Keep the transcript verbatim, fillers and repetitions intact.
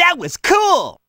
That was cool!